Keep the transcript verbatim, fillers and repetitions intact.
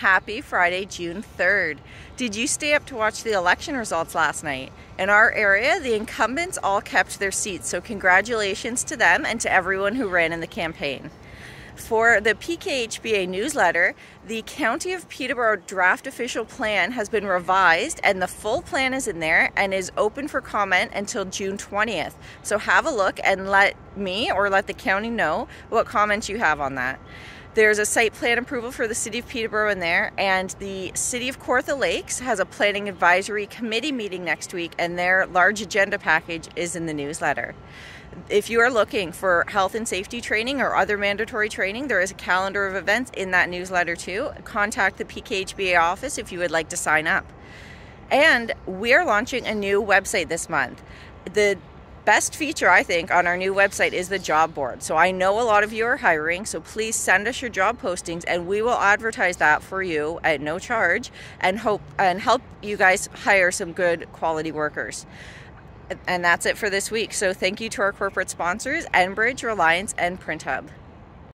Happy Friday, June third. Did you stay up to watch the election results last night? In our area, the incumbents all kept their seats, so congratulations to them and to everyone who ran in the campaign. For the P K H B A newsletter, the County of Peterborough draft official plan has been revised and the full plan is in there and is open for comment until June twentieth. So have a look and let me or let the county know what comments you have on that. There's a site plan approval for the City of Peterborough in there, and the City of Kawartha Lakes has a planning advisory committee meeting next week, and their large agenda package is in the newsletter. If you are looking for health and safety training or other mandatory training, there is a calendar of events in that newsletter too. Contact the P K H B A office if you would like to sign up. And we're launching a new website this month. The best feature, I think, on our new website is the job board. So I know a lot of you are hiring, so please send us your job postings and we will advertise that for you at no charge and hope and help you guys hire some good quality workers. And that's it for this week. So thank you to our corporate sponsors, Enbridge, Reliance, and Print Hub.